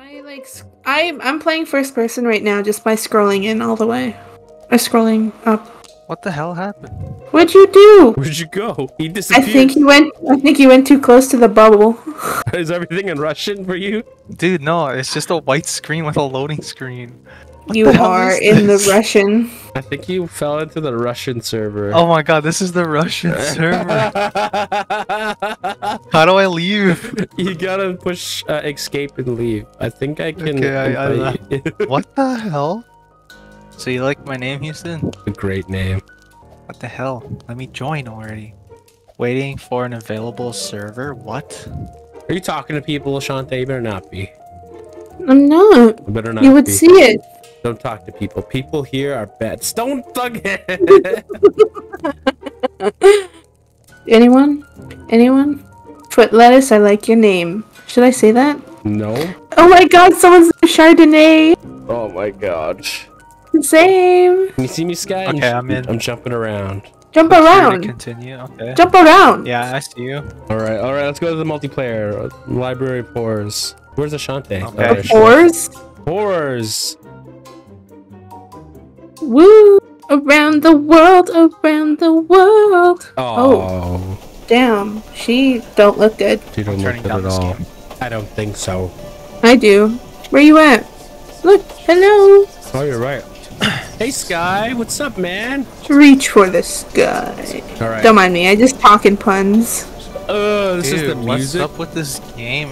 I like I'm playing first person right now just by scrolling in all the way. Or scrolling up. What the hell happened? What'd you do? Where'd you go? He disappeared. I think he went too close to the bubble. Is everything in Russian for you? Dude, no, it's just a white screen with a loading screen. What you are in the Russian. I think you fell into the Russian server. Oh my god, this is the Russian server. How do I leave? You gotta push escape and leave. I think I can. Okay, I what the hell? So you like my name, Houston? A great name. What the hell? Let me join already. Waiting for an available server? What? Are you talking to people, Shantae? You better not be. I'm not. You better not be. You would see it. Don't talk to people. People here are bad. Stone Thug Head! Anyone? Anyone? Foot Lettuce, I like your name. Should I say that? No. Oh my god, someone's Chardonnay! Oh my god. Same. Can you see me, Sky? Okay, I'm in. I'm jumping around. Jump around. Continue. Okay. Jump around. Yeah, I see you. All right. Let's go to the multiplayer library pores. Where's Ashante? Okay. Oh, pores. Pores. Woo! Around the world, around the world. Oh. Damn. She don't look good. She don't look good at all. I don't think so. I do. Where you at? Look. Hello. Oh, you're right. Hey, Sky, what's up, man? Reach for the sky. All right. Don't mind me. I just talking puns. Oh, this dude, is the music. What's up with this game?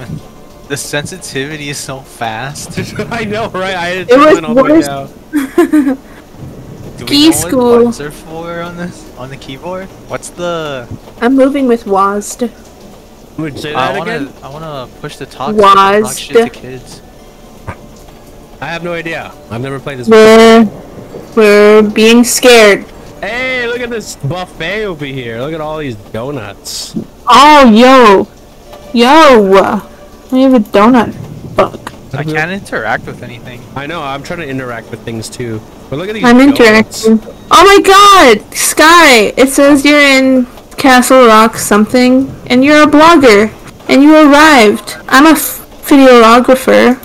The sensitivity is so fast. I know, right? I had to turn it all the way down. Do we know what buttons are for on this on the keyboard? What's the? I'm moving with WASD. Wait, say that again. I want to push the talk shit to kids. I have no idea. I've never played this before. We're being scared. Hey, look at this buffet over here. Look at all these donuts. Oh, yo. Yo. I have a donut. Fuck. I can't interact with anything. I know. I'm trying to interact with things, too. But look at these donuts. Oh, my God. Sky. It says you're in Castle Rock something, and you're a blogger, and you arrived. I'm a videographer.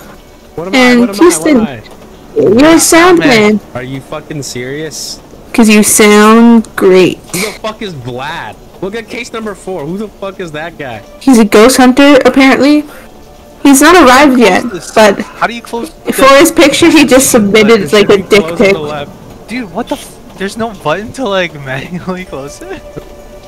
What am I? What Houston, am I? What am I? You're a sound man. Are you fucking serious? Cause you sound great. Who the fuck is Vlad? Look at case number 4. Who the fuck is that guy? He's a ghost hunter, apparently. He's not arrived yet, but how do you close? For his picture, he just submitted like a dick pic. Dude, what the? There's no button to like manually close it.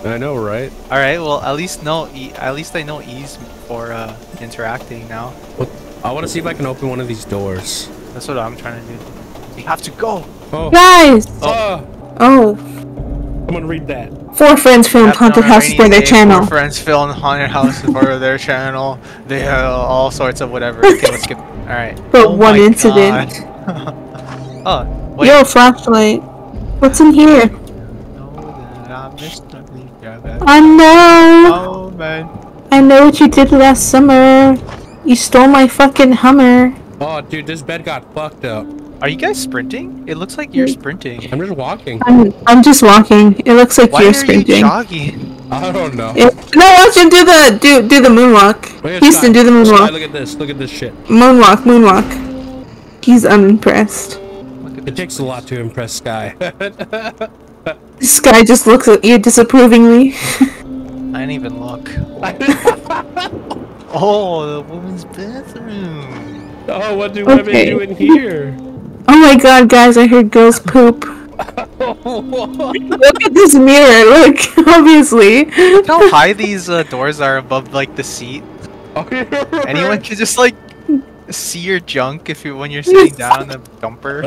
I know, right? All right, well, at least I know E's for interacting now. What? I want to see if I can open one of these doors. That's what I'm trying to do. We have to go! Oh. Guys! Oh. Oh. Someone read that. 4 friends filmed Haunted House for their channel. 4 friends filmed Haunted House for their channel. They have all sorts of whatever. Okay, let's skip. Alright. But oh one incident. Oh, wait. Yo, flashlight. What's in here? I know! Oh, man. I know what you did last summer. You stole my fucking Hummer. Oh, dude, this bed got fucked up. Are you guys sprinting? It looks like you're sprinting. I'm just walking. I'm just walking. It looks like you're sprinting. Why are you jogging? I don't know. No, Austin, do the moonwalk. Wait, Houston, do the moonwalk. Look at this. Look at this shit. Moonwalk, moonwalk. He's unimpressed. It takes a lot to impress Sky. Sky just looks at you disapprovingly. I didn't even look. Oh, the woman's bathroom. Oh, what do women do in here? Oh my god, guys, I heard girls poop. Look at this mirror, look, obviously. Look how high these doors are above, like, the seat. Anyone can just, like, see your junk when you're sitting down on the dumper.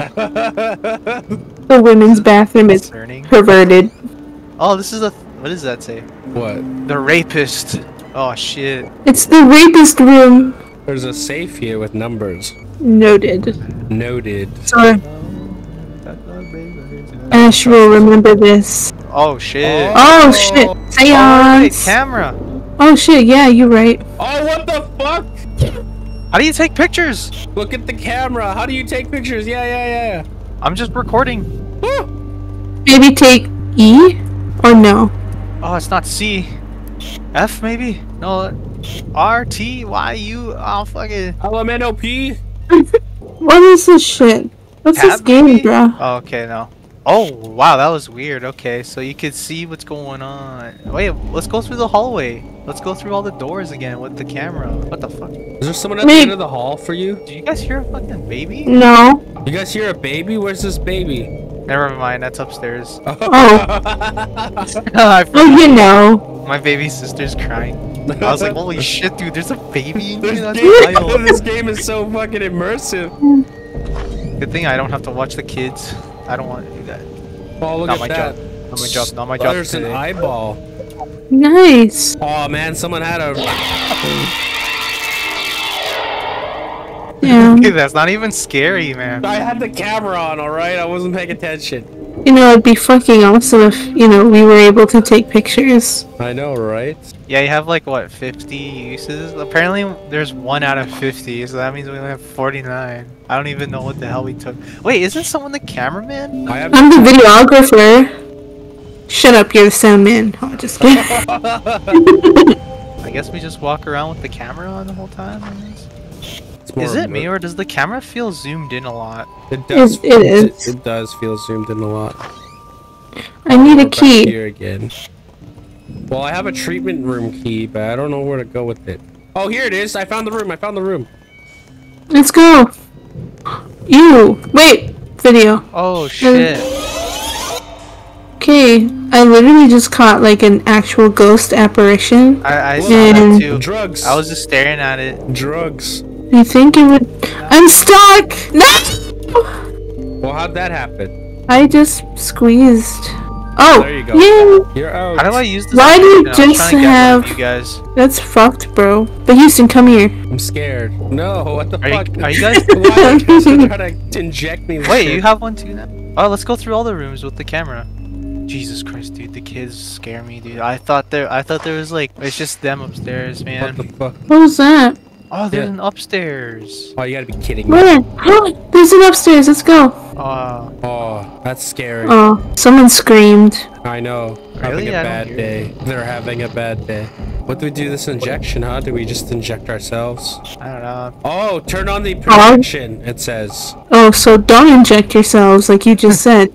The women's bathroom is perverted. Oh, this is a... What does that say? What? The rapist. Oh shit. It's the rapist room. There's a safe here with numbers. Noted. Noted. Sorry. Ash will remember this. Oh shit. Oh shit. Seance. Oh, camera. Oh shit, yeah, you're right. Oh, what the fuck? How do you take pictures? Look at the camera. How do you take pictures? Yeah. I'm just recording. Woo! Maybe take E or no? Oh, it's not C. F maybe? No, RTYU, I'll fucking LMNOP. What is this shit? What's this game, bro? Oh, okay, no. Oh wow, that was weird. Okay, so you could see what's going on. Wait, let's go through the hallway. Let's go through all the doors again with the camera. What the fuck? Is there someone at the end of the hall for you? Do you guys hear a fucking baby? No. You guys hear a baby? Where's this baby? Never mind, that's upstairs. Oh. Oh, you know. My baby sister's crying. I was like, holy shit, dude, there's a baby in here? That's wild. This game is so fucking immersive. Good thing I don't have to watch the kids. I don't want to do that. Oh, look at that. Not my job. Not my job. There's an eyeball. Nice. Oh man, someone had a. Yeah. Dude, that's not even scary, man. I had the camera on, all right. I wasn't paying attention. You know, it'd be fucking awesome if we were able to take pictures. I know, right? Yeah, you have like what 50 uses. Apparently, there's 1 out of 50, so that means we only have 49. I don't even know what the hell we took. Wait, isn't someone the cameraman? I'm the videographer. Shut up, you're the sound man. Oh, just kidding. I guess we just walk around with the camera on the whole time. Is it me, or does the camera feel zoomed in a lot? It does. It does feel zoomed in a lot. I need a key. Here again. Well, I have a treatment room key, but I don't know where to go with it. Oh, here it is. I found the room. I found the room. Let's go. Ew! Wait! Video. Oh shit. Okay, I literally just caught like an actual ghost apparition. I saw that too. Drugs. I was just staring at it. Drugs. You think it would- I'm stuck! No! Well, how'd that happen? I just squeezed. Oh! There you go. Yay! You're out. How do I use this? Why do you just have- you guys. That's fucked, bro. But Houston, come here. I'm scared. No, what the fuck? Are you guys- Why are you guys trying to inject me with Wait, shit? You have one too now? Oh, let's go through all the rooms with the camera. Jesus Christ, dude, the kids scare me, dude. I thought there was like- It's just them upstairs, man. What the fuck? What was that? Oh, there's an upstairs. Oh, you gotta be kidding me. Where? Oh, there's an upstairs. Let's go. Oh, that's scary. Oh, someone screamed. I know. Really? Having a bad day. They're having a bad day. What do we do this injection, huh? Do we just inject ourselves? I don't know. Oh, turn on the projection, it says. Oh, so don't inject yourselves like you just said.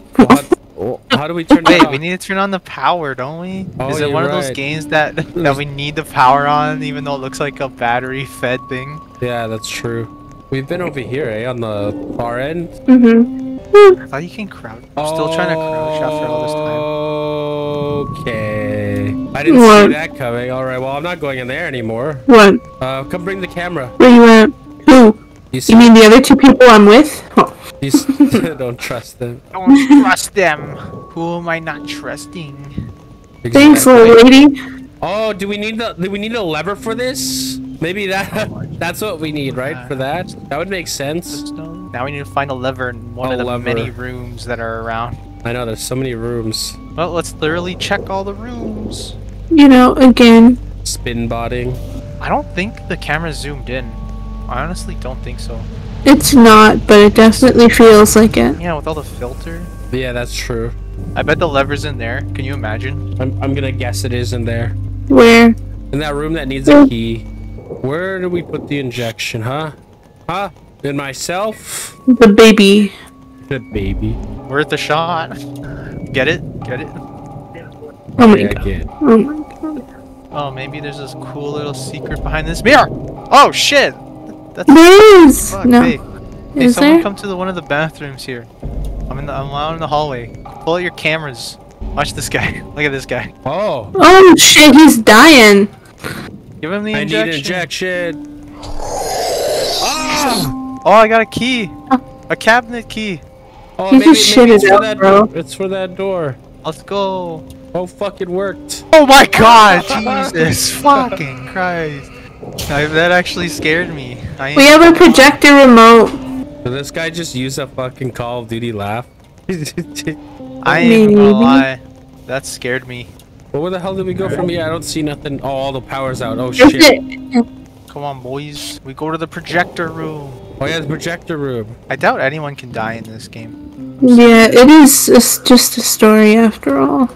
How do we turn it on? We need to turn on the power, don't we? Oh, is it one of those games that we need the power on, even though it looks like a battery-fed thing? Yeah, that's true. We've been over here, eh? On the far end? Mm-hmm. I thought you can crouch. I'm still trying to crouch after all this time. Okay. I didn't see that coming. Alright, well, I'm not going in there anymore. What? Come bring the camera. Where you at? Who? You mean the other two people I'm with? Oh. Don't trust them. Don't trust them. Who am I not trusting? Exactly. Thanks, little lady. Oh, do we need a lever for this? Maybe that's what we need, right? For that? That would make sense. Now we need to find a lever in one of the many rooms that are around. I know, there's so many rooms. Well, let's thoroughly check all the rooms. You know, again. Spin botting. I don't think the camera zoomed in. I honestly don't think so. It's not, but it definitely feels like it. Yeah, with all the filter. Yeah, that's true. I bet the lever's in there. Can you imagine? I'm gonna guess it is in there. Where? In that room that needs a key. Where do we put the injection, huh? Huh? In myself? The baby. The baby. Worth the shot. Get it? Get it? Oh my god. Get. Oh my god. Oh, maybe there's this cool little secret behind this mirror! Oh shit! That's there is! Fuck, no. Hey, is someone there? Come to one of the bathrooms here. I'm out in the hallway. Pull out your cameras. Watch this guy. Look at this guy. Oh. Oh shit, he's dying. Give him the injection. I need injection. Oh, I got a key. A cabinet key. Oh, maybe it's for that door. It's for that door. Let's go. Oh, fuck, it worked. Oh my god, Jesus fucking Christ. That actually scared me. We have a projector remote. Did this guy just use a fucking Call of Duty laugh? I ain't gonna lie. That scared me. Well, where the hell did we go from here? I don't see nothing. Oh, all the power's out. Oh, shit. Come on, boys. We go to the projector room. Oh, yeah, the projector room. I doubt anyone can die in this game. Yeah, it is just a story after all.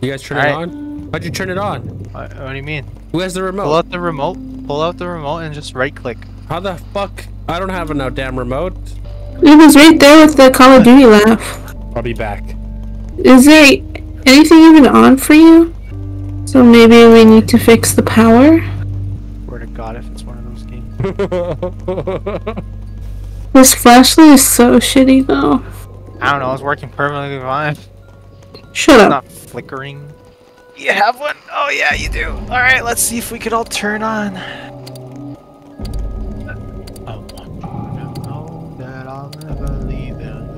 You guys turn it on? Why'd you turn it on? What do you mean? Who has the remote? Pull out the remote. Pull out the remote and just right click. How the fuck? I don't have a no damn remote. It was right there with the Call of Duty laugh. I'll be back. Is there anything even on for you? So maybe we need to fix the power? Swear to God if it's one of those games. This flashlight is so shitty though. I don't know, it's working perfectly fine. Shut up. It's not flickering. You have one? Oh yeah, you do. Alright, let's see if we could all turn on. I want you to know that I'll never leave them.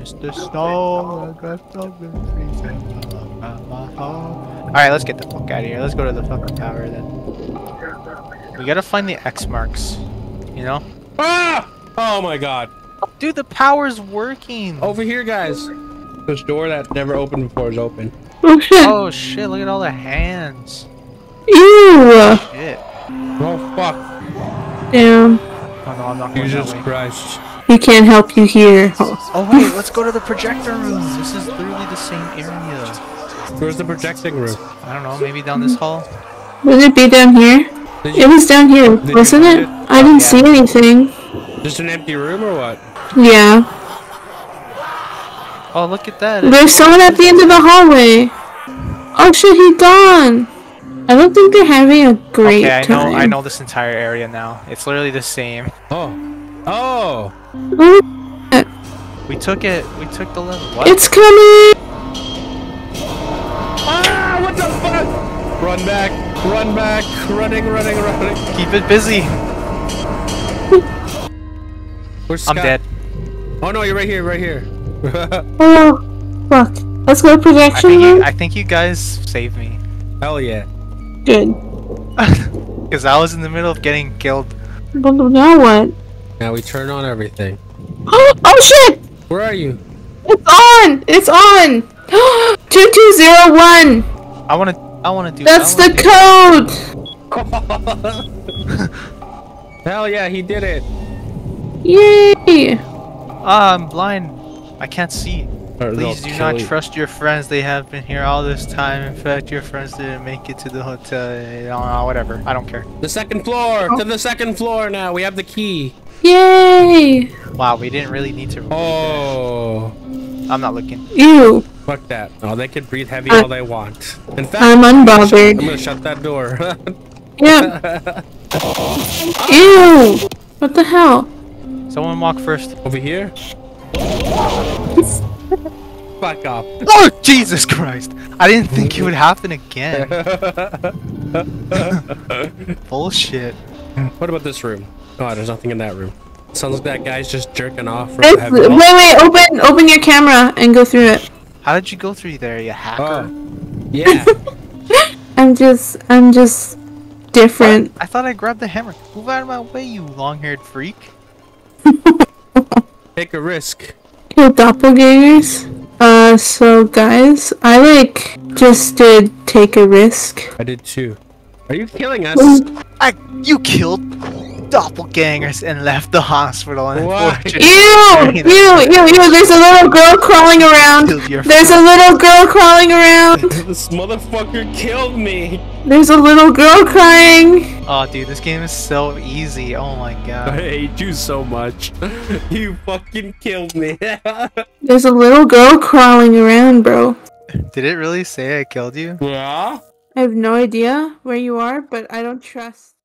Mr. Snow, I got something freezing about my heart. Alright, let's get the fuck out of here. Let's go to the fucking tower then. We gotta find the X marks. You know? Ah! Oh my god. Dude, the power's working. Over here, guys. This door that never opened before is open. Oh shit! Oh shit! Look at all the hands. Ew! Shit! Oh fuck! Damn! Oh, no, I'm not going Jesus Christ! He can't help you here. Oh wait, let's go to the projector room. This is literally the same area. Where's the projecting room? I don't know. Maybe down this hall. Would it be down here? It was down here, wasn't it? I didn't see anything. Just an empty room or what? Yeah. Oh, look at that. There's someone at the end of the hallway. Oh shit, he's gone. I don't think they're having a great time. I know this entire area now. It's literally the same. Oh. Oh. Oh. We took it. We took the level. What? It's coming. Ah, what the fuck? Run back. Run back. Running, running, running. Keep it busy. Where's Scott? I'm dead. Oh no, you're right here, right here. Oh fuck! Let's go to projection room. I think you guys saved me. Hell yeah! Good. Because I was in the middle of getting killed. But now what? Now we turn on everything. Oh! Oh shit! Where are you? It's on! It's on! 2201. I wanna do. That's the code. Hell yeah! He did it. Yay! Ah, I'm blind. I can't see. Please do not trust your friends. They have been here all this time. In fact, your friends didn't make it to the hotel. Whatever. I don't care. The second floor! Oh. To the second floor now. We have the key. Yay! Wow, we didn't really need to. Oh. I'm not looking. Ew. Fuck that. Oh, they can breathe heavy all they want. In fact, I'm unbothered. I'm gonna shut that door. Yeah. Ew. What the hell? Someone walk first. Over here? Fuck off. Oh, Jesus Christ! I didn't think it would happen again. Bullshit. What about this room? Oh, there's nothing in that room. Sounds like that guy's just jerking off. Wait, open your camera and go through it. How did you go through there, you hacker? Oh. Yeah. I'm just different. I thought I grabbed the hammer. Move out of my way, you long-haired freak. Take a risk. Kill doppelgangers. So guys, I just did take a risk. I did too. Are you killing us? You killed doppelgangers and left the hospital. And ew! There's a little girl crawling around. There's a little girl crawling around. This motherfucker killed me. There's a little girl crying. Oh, dude, this game is so easy. Oh my god. I hate you so much. You fucking killed me. There's a little girl crawling around, bro. Did it really say I killed you? Yeah. I have no idea where you are, but I don't trust.